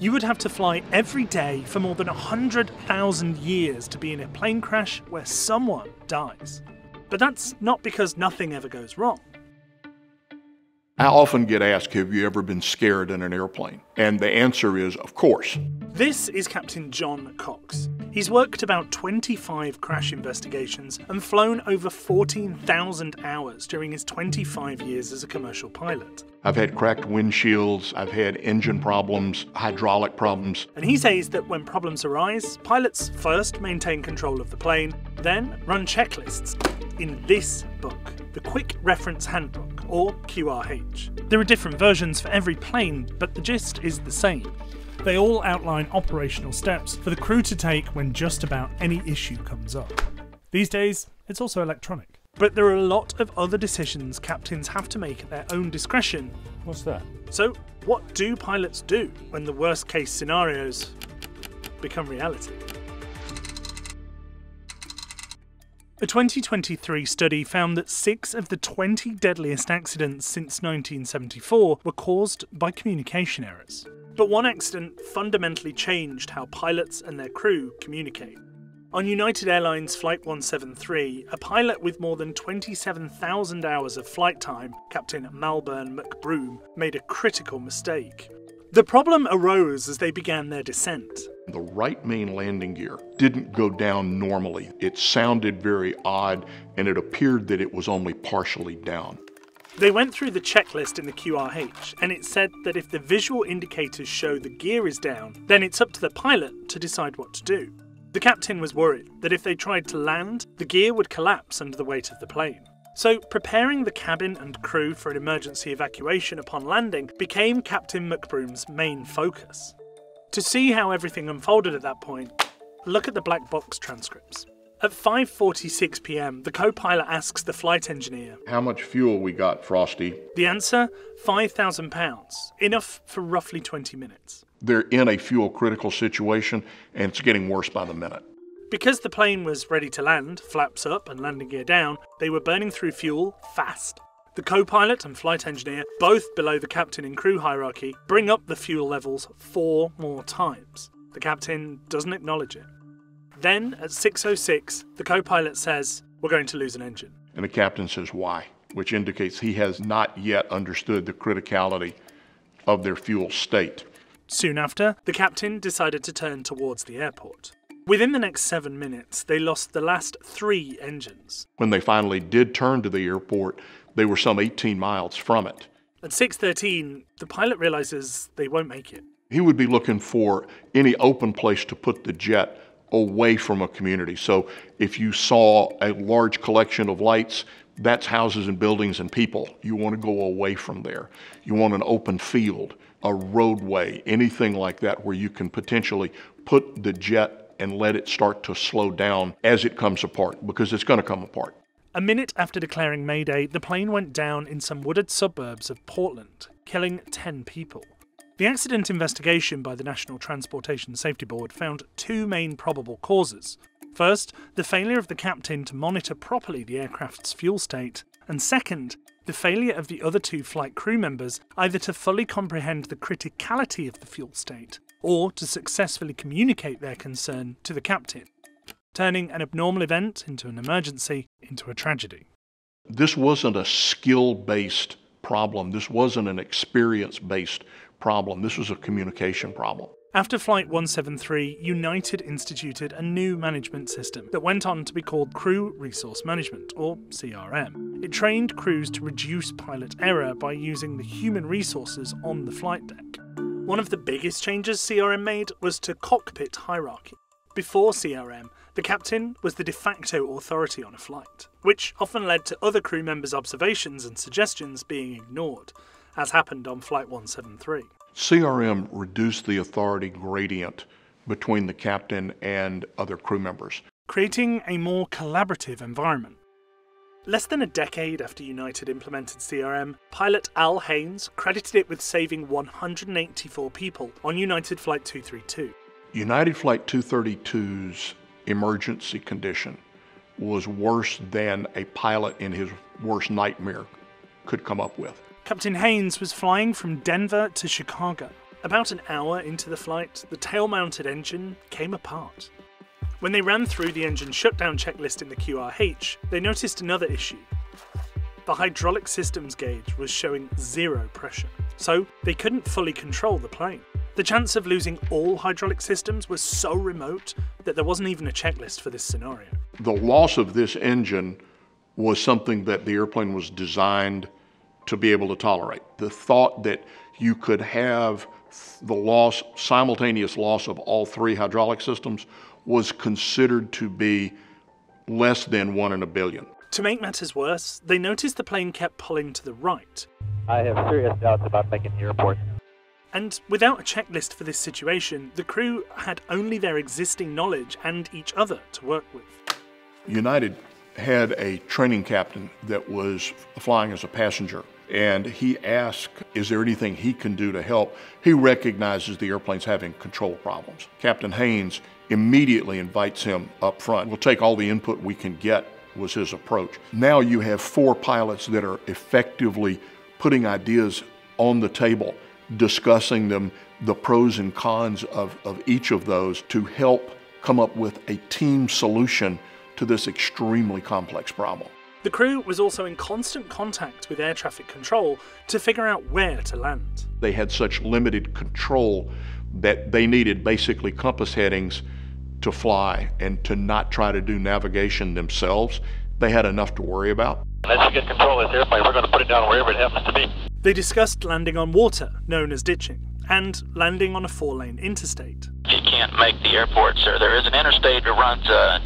you would have to fly every day for more than 100,000 years to be in a plane crash where someone dies. But that's not because nothing ever goes wrong. I often get asked, have you ever been scared in an airplane? And the answer is, of course. This is Captain John Cox. He's worked about 25 crash investigations and flown over 14,000 hours during his 25 years as a commercial pilot. I've had cracked windshields, I've had engine problems, hydraulic problems. And he says that when problems arise, pilots first maintain control of the plane, then run checklists in this book, the Quick Reference Handbook, or QRH. There are different versions for every plane, but the gist is the same. They all outline operational steps for the crew to take when just about any issue comes up. These days, it's also electronic. But there are a lot of other decisions captains have to make at their own discretion. What's that? So, what do pilots do when the worst case scenarios become reality? A 2023 study found that 6 of the 20 deadliest accidents since 1974 were caused by communication errors. But one accident fundamentally changed how pilots and their crew communicate. On United Airlines Flight 173, a pilot with more than 27,000 hours of flight time, Captain Malburn McBroom, made a critical mistake. The problem arose as they began their descent. The right main landing gear didn't go down normally. It sounded very odd, and it appeared that it was only partially down. They went through the checklist in the QRH, and it said that if the visual indicators show the gear is down, then it's up to the pilot to decide what to do. The captain was worried that if they tried to land, the gear would collapse under the weight of the plane. So preparing the cabin and crew for an emergency evacuation upon landing became Captain McBroom's main focus. To see how everything unfolded at that point, look at the black box transcripts. At 5:46 p.m, the co-pilot asks the flight engineer, "How much fuel we got, Frosty?" The answer, 5,000 pounds, enough for roughly 20 minutes. They're in a fuel critical situation, and it's getting worse by the minute. Because the plane was ready to land, flaps up and landing gear down, they were burning through fuel fast. The co-pilot and flight engineer, both below the captain in crew hierarchy, bring up the fuel levels 4 more times. The captain doesn't acknowledge it. Then, at 6:06, the co-pilot says, "We're going to lose an engine." And the captain says, "Why?" Which indicates he has not yet understood the criticality of their fuel state. Soon after, the captain decided to turn towards the airport. Within the next 7 minutes, they lost the last 3 engines. When they finally did turn to the airport, they were some 18 miles from it. At 6:13, the pilot realizes they won't make it. He would be looking for any open place to put the jet away from a community. So if you saw a large collection of lights, that's houses and buildings and people. You want to go away from there. You want an open field, a roadway, anything like that where you can potentially put the jet and let it start to slow down as it comes apart, because it's going to come apart. A minute after declaring Mayday, the plane went down in some wooded suburbs of Portland, killing 10 people. The accident investigation by the National Transportation Safety Board found 2 main probable causes. First, the failure of the captain to monitor properly the aircraft's fuel state, and second, the failure of the other 2 flight crew members either to fully comprehend the criticality of the fuel state or to successfully communicate their concern to the captain, turning an abnormal event into an emergency into a tragedy. This wasn't a skill-based problem. This wasn't an experience-based problem. This was a communication problem. After Flight 173, United instituted a new management system that went on to be called Crew Resource Management, or CRM. It trained crews to reduce pilot error by using the human resources on the flight deck. One of the biggest changes CRM made was to cockpit hierarchy. Before CRM, the captain was the de facto authority on a flight, which often led to other crew members' observations and suggestions being ignored, as happened on Flight 173. CRM reduced the authority gradient between the captain and other crew members, creating a more collaborative environment. Less than a decade after United implemented CRM, pilot Al Haynes credited it with saving 184 people on United Flight 232. United Flight 232's emergency condition was worse than a pilot in his worst nightmare could come up with. Captain Haynes was flying from Denver to Chicago, About an hour into the flight, the tail-mounted engine came apart. When they ran through the engine shutdown checklist in the QRH, they noticed another issue. The hydraulic systems gauge was showing zero pressure, so they couldn't fully control the plane. The chance of losing all hydraulic systems was so remote that there wasn't even a checklist for this scenario. The loss of this engine was something that the airplane was designed to be able to tolerate. The thought that you could have the loss, simultaneous loss of all three hydraulic systems was considered to be less than 1 in a billion. To make matters worse, they noticed the plane kept pulling to the right. I have serious doubts about making the airport. And without a checklist for this situation, the crew had only their existing knowledge and each other to work with. United had a training captain that was flying as a passenger, and he asked, is there anything he can do to help? He recognizes the airplane's having control problems. Captain Haynes immediately invites him up front. We'll take all the input we can get, was his approach. Now you have 4 pilots that are effectively putting ideas on the table, discussing them, the pros and cons of each of those to help come up with a team solution to this extremely complex problem. The crew was also in constant contact with air traffic control to figure out where to land. They had such limited control that they needed basically compass headings to fly and to not try to do navigation themselves. They had enough to worry about. Let's get control of this airplane. We're going to put it down wherever it happens to be. They discussed landing on water, known as ditching, and landing on a 4-lane interstate. You can't make the airport, sir. There is an interstate that runs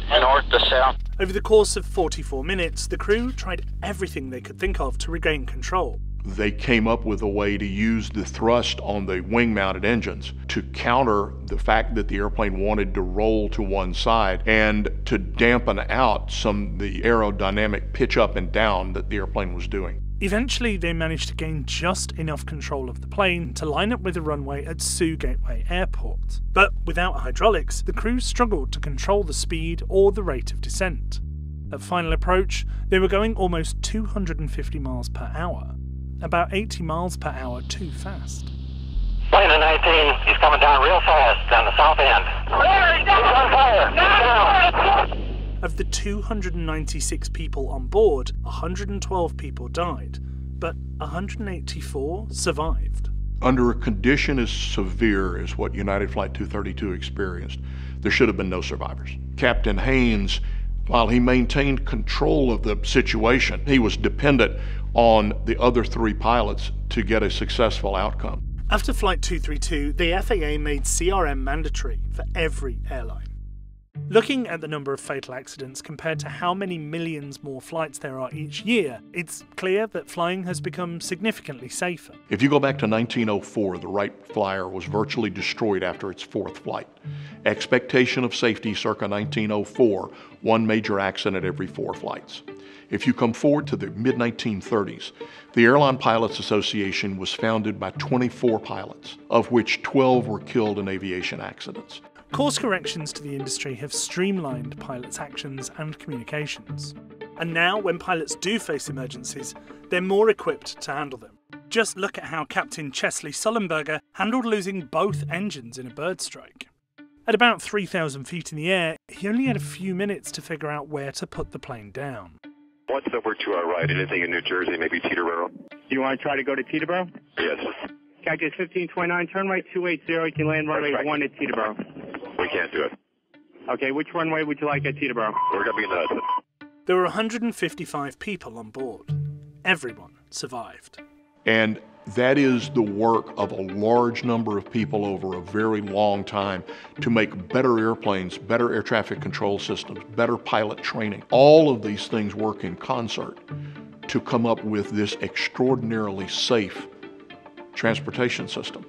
north to south. Over the course of 44 minutes, the crew tried everything they could think of to regain control. They came up with a way to use the thrust on the wing-mounted engines to counter the fact that the airplane wanted to roll to one side and to dampen out some of the aerodynamic pitch up and down that the airplane was doing. Eventually, they managed to gain just enough control of the plane to line up with the runway at Sioux Gateway Airport. But without hydraulics, the crew struggled to control the speed or the rate of descent. At final approach, they were going almost 250 miles per hour. About 80 miles per hour too fast. Plane 19, he's coming down real fast down the south end. He's on fire! He's down! Of the 296 people on board, 112 people died, but 184 survived. Under a condition as severe as what United Flight 232 experienced, there should have been no survivors. Captain Haynes, while he maintained control of the situation, he was dependent on the other 3 pilots to get a successful outcome. After Flight 232, the FAA made CRM mandatory for every airline. Looking at the number of fatal accidents compared to how many millions more flights there are each year, it's clear that flying has become significantly safer. If you go back to 1904, the Wright Flyer was virtually destroyed after its 4th flight. Expectation of safety circa 1904, 1 major accident every 4 flights. If you come forward to the mid-1930s, the Airline Pilots Association was founded by 24 pilots, of which 12 were killed in aviation accidents. Course corrections to the industry have streamlined pilots' actions and communications. And now, when pilots do face emergencies, they're more equipped to handle them. Just look at how Captain Chesley Sullenberger handled losing both engines in a bird strike. At about 3,000 feet in the air, he only had a few minutes to figure out where to put the plane down. What's over to our right? Anything in New Jersey, maybe Teterboro. You want to try to go to Teterboro? Yes. Cactus 1529, turn right 280, you can land runway 1 at Teterboro. We can't do it. Okay, which runway would you like at Teterboro? We're going to be in the Hudson. There were 155 people on board. Everyone survived. And that is the work of a large number of people over a very long time to make better airplanes, better air traffic control systems, better pilot training. All of these things work in concert to come up with this extraordinarily safe transportation system.